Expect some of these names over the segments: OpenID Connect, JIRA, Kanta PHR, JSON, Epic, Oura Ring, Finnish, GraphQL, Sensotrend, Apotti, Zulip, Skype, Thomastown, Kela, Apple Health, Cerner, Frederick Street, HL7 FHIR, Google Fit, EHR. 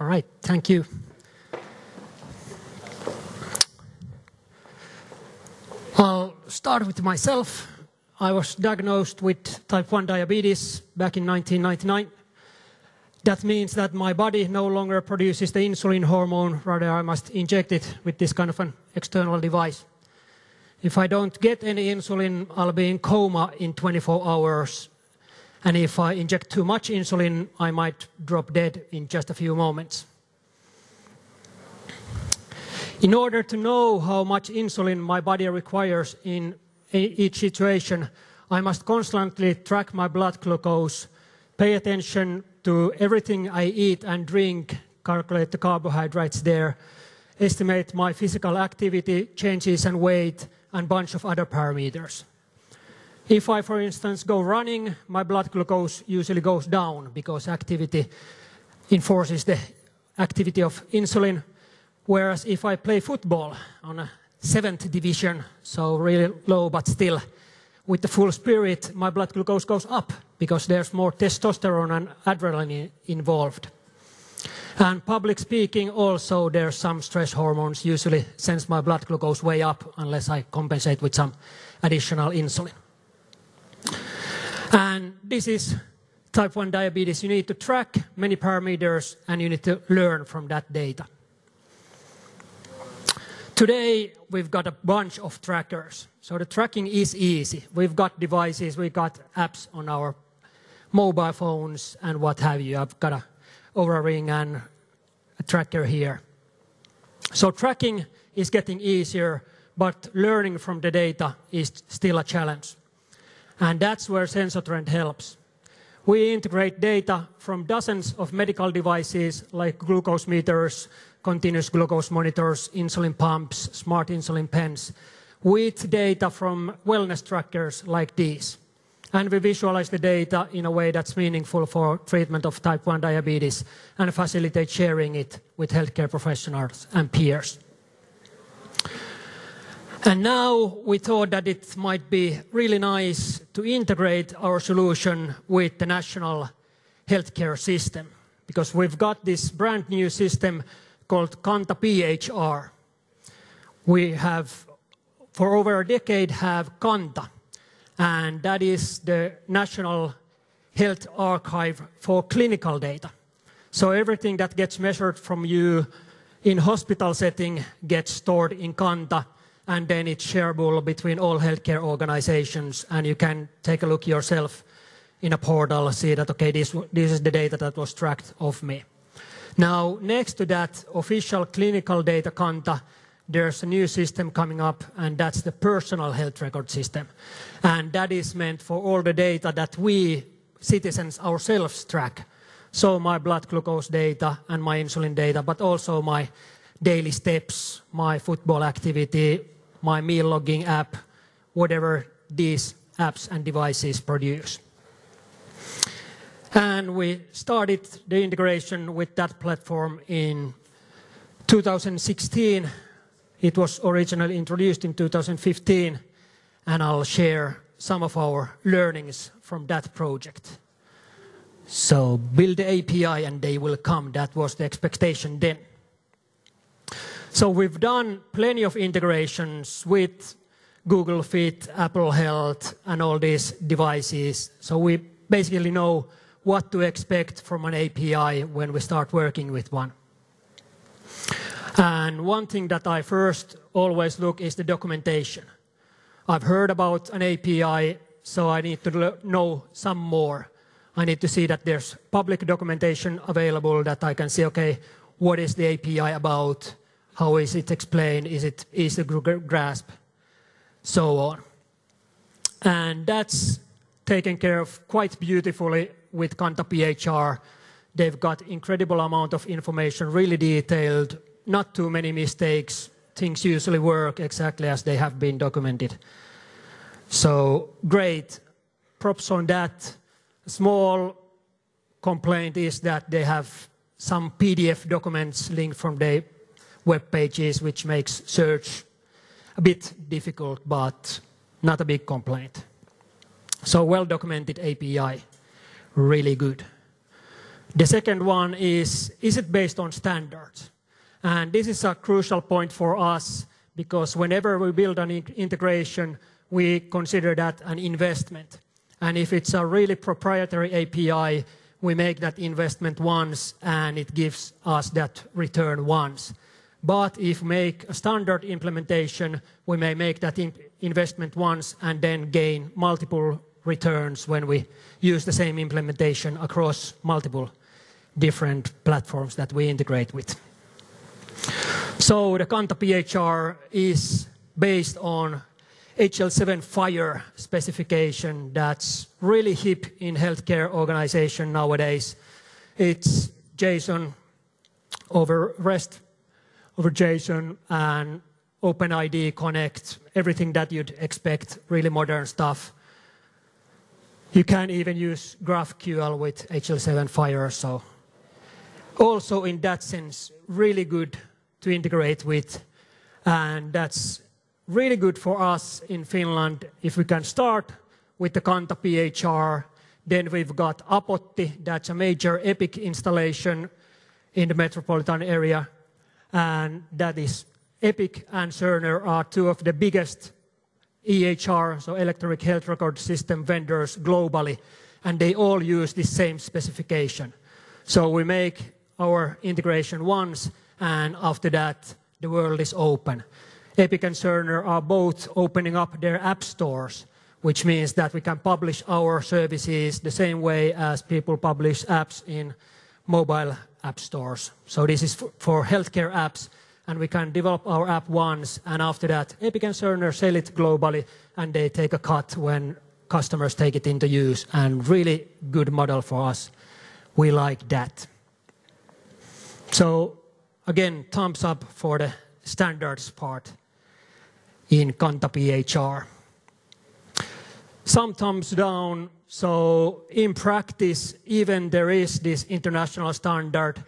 All right, thank you. I'll start with myself. I was diagnosed with type 1 diabetes back in 1999. That means that my body no longer produces the insulin hormone, rather I must inject it with this kind of an external device. If I don't get any insulin, I'll be in coma in 24 hours. And if I inject too much insulin, I might drop dead in just a few moments. In order to know how much insulin my body requires in each situation, I must constantly track my blood glucose, pay attention to everything I eat and drink, calculate the carbohydrates there, estimate my physical activity, changes in weight, and a bunch of other parameters. If I, for instance, go running, my blood glucose usually goes down because activity enforces the activity of insulin. Whereas if I play football on a 7th division, so really low but still with the full spirit, my blood glucose goes up because there's more testosterone and adrenaline involved. And public speaking also, there's some stress hormones usually sends my blood glucose way up unless I compensate with some additional insulin. And this is type 1 diabetes. You need to track many parameters and you need to learn from that data. Today, we've got a bunch of trackers, so the tracking is easy. We've got devices, we've got apps on our mobile phones and what have you. I've got a Oura Ring and a tracker here. So tracking is getting easier, but learning from the data is still a challenge. And that's where Sensotrend helps. We integrate data from dozens of medical devices like glucose meters, continuous glucose monitors, insulin pumps, smart insulin pens, with data from wellness trackers like these. And we visualize the data in a way that's meaningful for treatment of type 1 diabetes and facilitate sharing it with healthcare professionals and peers. And now we thought that it might be really nice to integrate our solution with the national healthcare system, because we've got this brand new system called Kanta PHR. We have, for over a decade, have Kanta, and that is the National Health Archive for clinical data. So everything that gets measured from you in hospital setting gets stored in Kanta, and then it's shareable between all healthcare organizations, and you can take a look yourself in a portal, see that, okay, this is the data that was tracked of me. Now, next to that official clinical data Kanta, there's a new system coming up, and that's the personal health record system. And that is meant for all the data that we citizens ourselves track. So my blood glucose data and my insulin data, but also my daily steps, my football activity, my meal logging app, whatever these apps and devices produce. And we started the integration with that platform in 2016. It was originally introduced in 2015, and I'll share some of our learnings from that project. So build the API and they will come. That was the expectation then. So we've done plenty of integrations with Google Fit, Apple Health, and all these devices. So we basically know what to expect from an API when we start working with one. And one thing that I first always look is the documentation. I've heard about an API, so I need to know some more. I need to see that there's public documentation available that I can see, okay, what is the API about? How is it explained? Is it easy to grasp? So on. And that's taken care of quite beautifully with Kanta PHR. They've got incredible amount of information, really detailed, not too many mistakes. Things usually work exactly as they have been documented. So great. Props on that. Small complaint is that they have some PDF documents linked from their web pages, which makes search a bit difficult, but not a big complaint. So well-documented API, really good. The second one is it based on standards? And this is a crucial point for us, because whenever we build an integration, we consider that an investment. And if it's a really proprietary API, we make that investment once and it gives us that return once. But if we make a standard implementation, we may make that investment once and then gain multiple returns when we use the same implementation across multiple different platforms that we integrate with. So the Kanta PHR is based on HL7 FHIR specification that's really hip in healthcare organization nowadays. It's JSON over REST over JSON and OpenID Connect, everything that you'd expect, really modern stuff. You can even use GraphQL with HL7 FHIR, so also in that sense, really good to integrate with, and that's really good for us in Finland. If we can start with the Kanta PHR, then we've got Apotti, that's a major Epic installation in the metropolitan area, and that is Epic and Cerner are two of the biggest EHR, so electronic health record system vendors globally, and they all use the same specification. So we make our integration once, and after that the world is open. Epic and Cerner are both opening up their app stores, which means that we can publish our services the same way as people publish apps in mobile app stores. So this is for healthcare apps, and we can develop our app once, and after that Epic and Cerner sell it globally, and they take a cut when customers take it into use, and really good model for us. We like that. So again, thumbs up for the standards part in Kanta PHR. Some thumbs down, so in practice, even there is this international standard,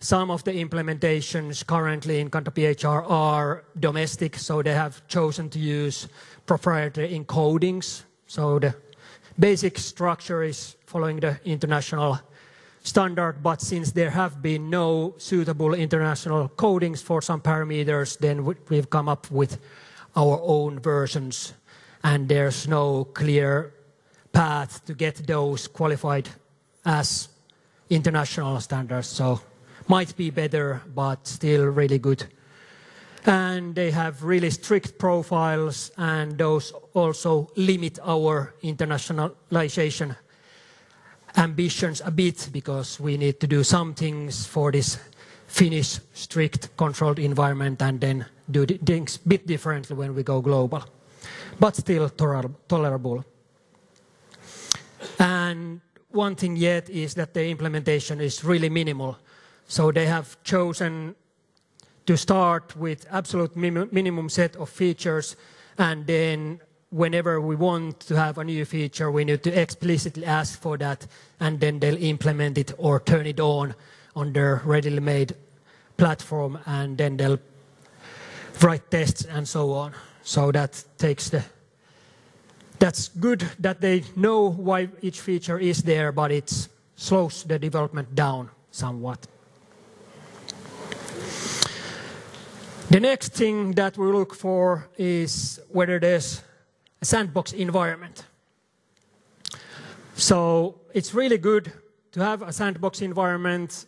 some of the implementations currently in Kanta PHR are domestic, so they have chosen to use proprietary encodings, so the basic structure is following the international standard, but since there have been no suitable international codings for some parameters, then we've come up with our own versions, and there's no clear path to get those qualified as international standards, so might be better, but still really good. And they have really strict profiles, and those also limit our internationalization ambitions a bit, because we need to do some things for this Finnish strict controlled environment and then do things a bit differently when we go global, but still tolerable. And one thing yet is that the implementation is really minimal, so they have chosen to start with absolute minimum set of features, and then whenever we want to have a new feature, we need to explicitly ask for that, and then they'll implement it or turn it on their readily made platform, and then they'll write tests and so on. So that takes the... That's good that they know why each feature is there, but it slows the development down somewhat. The next thing that we look for is whether there's a sandbox environment. So it's really good to have a sandbox environment.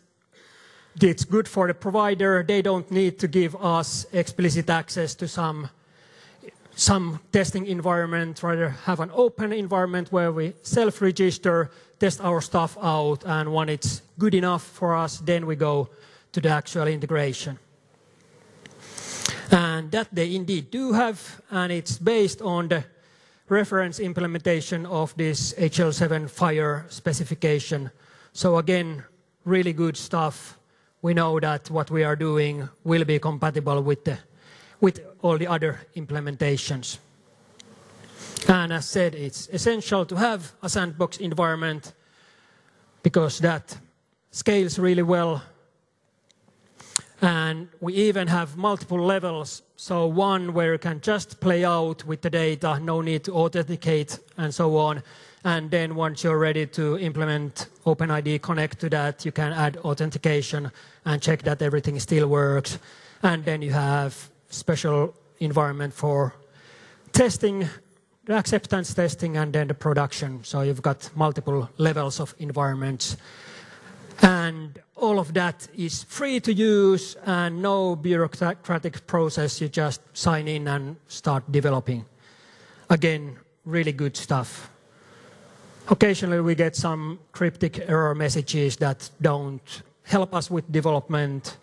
It's good for the provider. They don't need to give us explicit access to some testing environment, rather have an open environment where we self-register, test our stuff out, and when it's good enough for us, then we go to the actual integration. And that they indeed do have, and it's based on the reference implementation of this HL7 FHIR specification. So again, really good stuff. We know that what we are doing will be compatible with all the other implementations. And as said, it's essential to have a sandbox environment because that scales really well. And we even have multiple levels, so one where you can just play out with the data, no need to authenticate and so on, And then once you're ready to implement OpenID Connect to that, you can add authentication and check that everything still works. And then you have special environment for testing, the acceptance testing, and then the production. So you've got multiple levels of environments. And all of that is free to use and no bureaucratic process. You just sign in and start developing. Again, really good stuff. Occasionally we get some cryptic error messages that don't help us with development.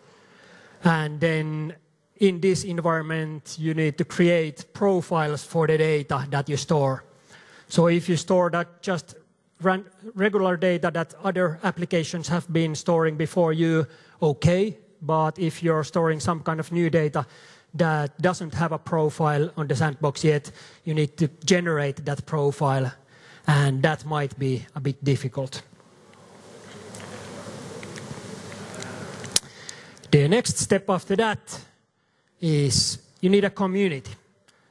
And then in this environment, you need to create profiles for the data that you store. So if you store that just regular data that other applications have been storing before you, okay. But if you're storing some kind of new data that doesn't have a profile on the sandbox yet, you need to generate that profile, and that might be a bit difficult. The next step after that is you need a community.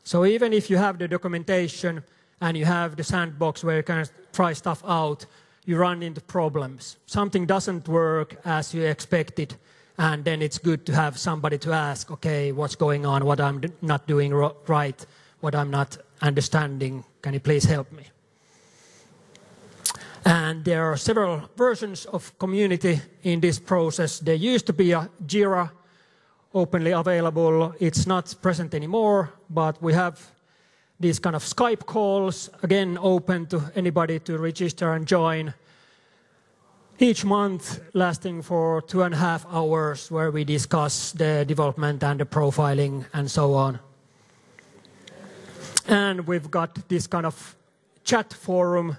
So even if you have the documentation and you have the sandbox where you can try stuff out, you run into problems. Something doesn't work as you expected, and then it's good to have somebody to ask, okay, what's going on, what I'm not doing right, what I'm not understanding, can you please help me? And there are several versions of community in this process. There used to be a JIRA openly available. It's not present anymore, but we have these kind of Skype calls, again, open to anybody to register and join, each month lasting for 2.5 hours, where we discuss the development and the profiling and so on. And we've got this kind of chat forum,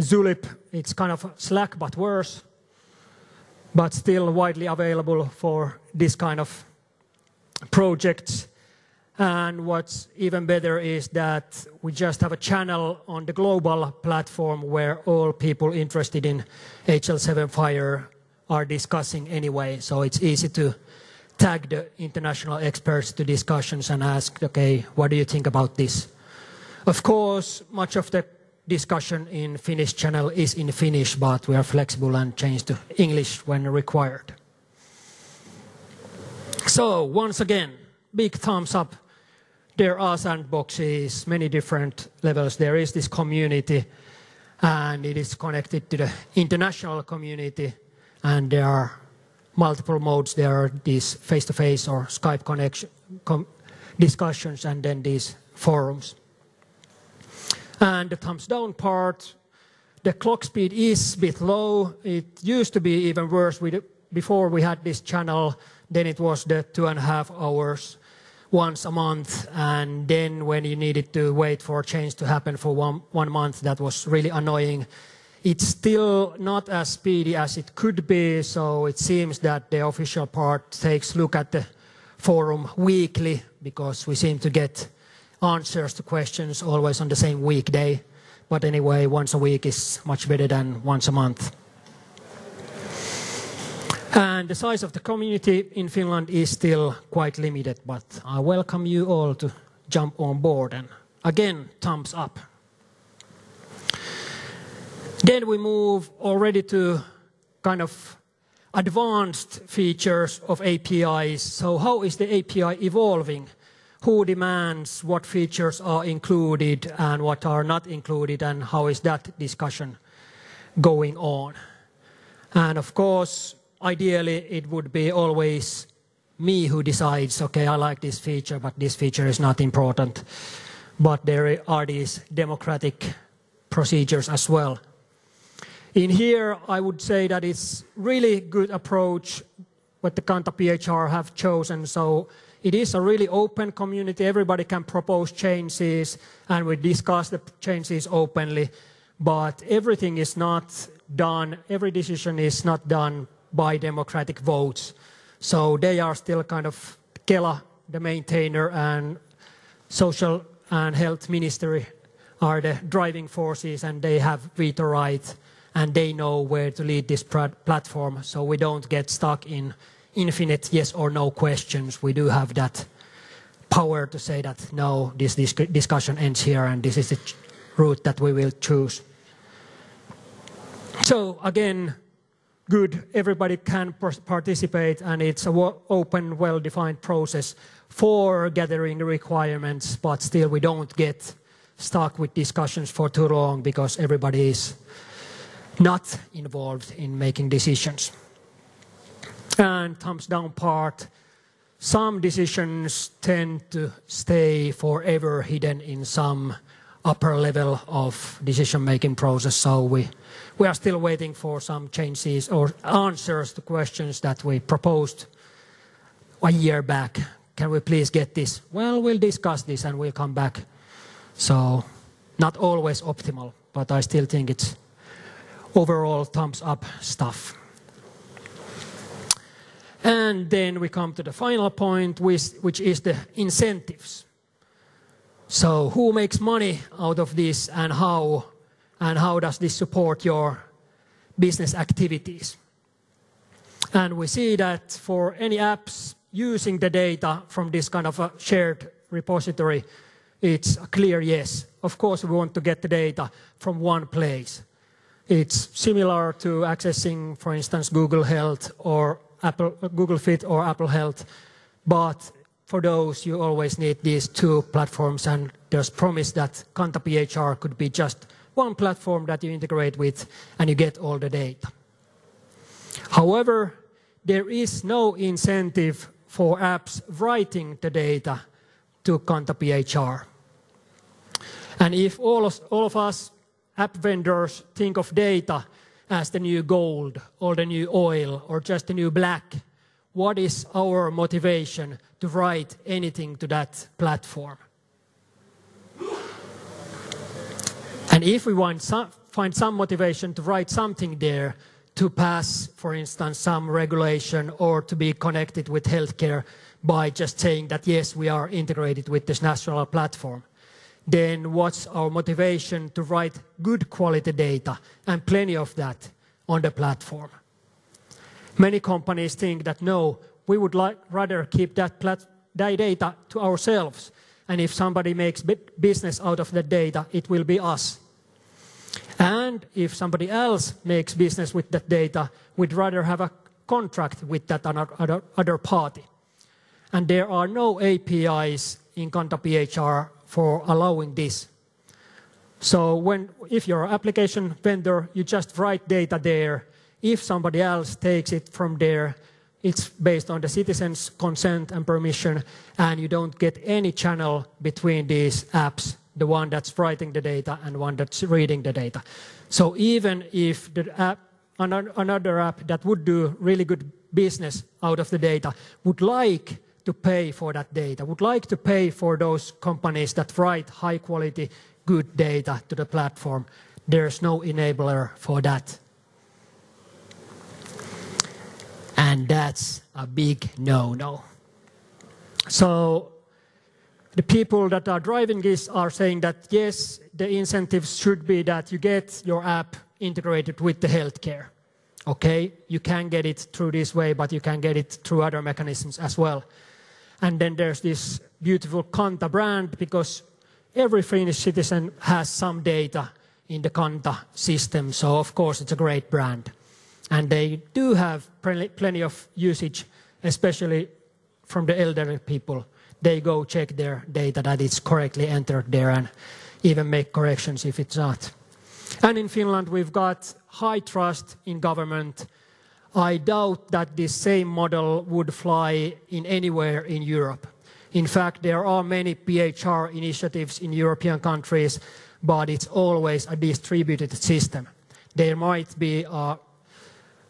Zulip. It's kind of Slack, but worse, but still widely available for this kind of projects. And what's even better is that we just have a channel on the global platform where all people interested in HL7 FHIR are discussing anyway. So it's easy to tag the international experts to discussions and ask, okay, what do you think about this? Of course, much of the discussion in Finnish channel is in Finnish, but we are flexible and change to English when required. So once again, big thumbs up. There are sandboxes, many different levels. There is this community, and it is connected to the international community, and there are multiple modes. There are these face-to-face or Skype connection discussions, and then these forums. And the thumbs down part, the clock speed is a bit low. It used to be even worse. Before we had this channel, then it was the 2.5 hours. Once a month, and then when you needed to wait for a change to happen for one month, that was really annoying. It's still not as speedy as it could be, so it seems that the official part takes a look at the forum weekly, because we seem to get answers to questions always on the same weekday. But anyway, once a week is much better than once a month. And the size of the community in Finland is still quite limited, but I welcome you all to jump on board, and again, thumbs up. Then we move already to kind of advanced features of APIs. So how is the API evolving? Who demands what features are included and what are not included, and how is that discussion going on? And of course, ideally, it would be always me who decides, okay, I like this feature, but this feature is not important. But there are these democratic procedures as well. In here, I would say that it's really good approach what the Kanta PHR have chosen. So it is a really open community. Everybody can propose changes, and we discuss the changes openly. But everything is not done, every decision is not done by democratic votes. So they are still kind of Kela, the maintainer, and Social and Health Ministry are the driving forces, and they have veto right, and they know where to lead this platform, so we don't get stuck in infinite yes or no questions. We do have that power to say that no, this discussion ends here, and this is the route that we will choose. So again, good, everybody can participate, and it's an open, well-defined process for gathering requirements, but still we don't get stuck with discussions for too long because everybody is not involved in making decisions. And thumbs down part, some decisions tend to stay forever hidden in some upper level of decision-making process, so we are still waiting for some changes or answers to questions that we proposed a year back. Can we please get this? Well, we'll discuss this and we'll come back. So not always optimal, but I still think it's overall thumbs up stuff. And then we come to the final point, which is the incentives. So who makes money out of this, and how does this support your business activities? And we see that for any apps using the data from this kind of a shared repository, it's a clear yes. Of course, we want to get the data from one place. It's similar to accessing, for instance, Google Health or Google Fit or Apple Health, but for those, you always need these two platforms, and there's promise that Kanta PHR could be just one platform that you integrate with and you get all the data. However, there is no incentive for apps writing the data to Kanta PHR. And if all of us app vendors think of data as the new gold or the new oil or just the new black, what is our motivation to write anything to that platform? And if we want find some motivation to write something there to pass, for instance, some regulation or to be connected with healthcare by just saying that, yes, we are integrated with this national platform, then what's our motivation to write good quality data, and plenty of that, on the platform? Many companies think that, no, we would rather keep that data to ourselves. And if somebody makes business out of that data, it will be us. And if somebody else makes business with that data, we'd rather have a contract with that other party. And there are no APIs in Kanta PHR for allowing this. So if you're an application vendor, you just write data there. If somebody else takes it from there, it's based on the citizens' consent and permission, and you don't get any channel between these apps, the one that's writing the data and one that's reading the data. So even if the app, another app that would do really good business out of the data would like to pay for that data, would like to pay for those companies that write high-quality, good data to the platform, there's no enabler for that. And that's a big no-no. So the people that are driving this are saying that, yes, the incentives should be that you get your app integrated with the healthcare. Okay, you can get it through this way, but you can get it through other mechanisms as well. And then there's this beautiful Kanta brand, because every Finnish citizen has some data in the Kanta system. So, of course, it's a great brand. And they do have plenty of usage, especially from the elderly people. They go check their data that it's correctly entered there and even make corrections if it's not. And in Finland, we've got high trust in government. I doubt that this same model would fly in anywhere in Europe. In fact, there are many PHR initiatives in European countries, but it's always a distributed system. There might be a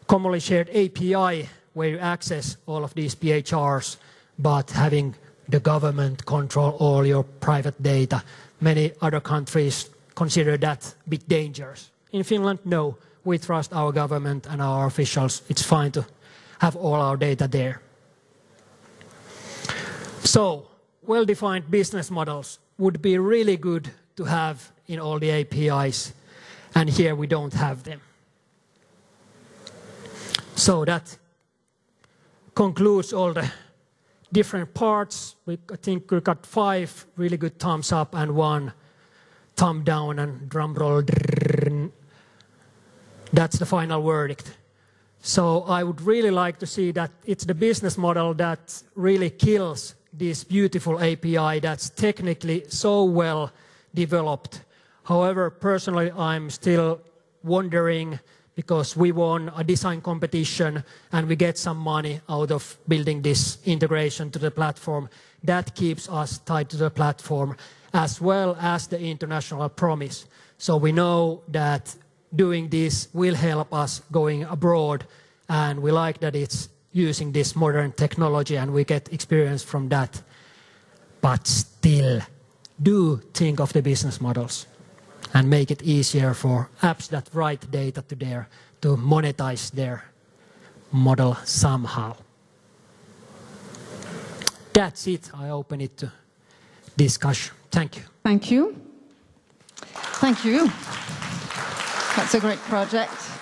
commonly shared API where you access all of these PHRs, but having the government control all your private data. Many other countries consider that a bit dangerous. In Finland, no. We trust our government and our officials. It's fine to have all our data there. So, well-defined business models would be really good to have in all the APIs, and here we don't have them. So that concludes all the different parts. I think we got 5 really good thumbs up and 1 thumb down and drum roll. that's the final verdict. So I would really like to see that it's the business model that really kills this beautiful API that's technically so well developed. However, personally, I'm still wondering, because we won a design competition and we get some money out of building this integration to the platform. That keeps us tied to the platform as well as the international promise. So we know that doing this will help us going abroad, and we like that it's using this modern technology and we get experience from that. But still, do think of the business models and make it easier for apps that write data to monetize their model somehow. That's it. I open it to discussion. Thank you. Thank you. Thank you. That's a great project.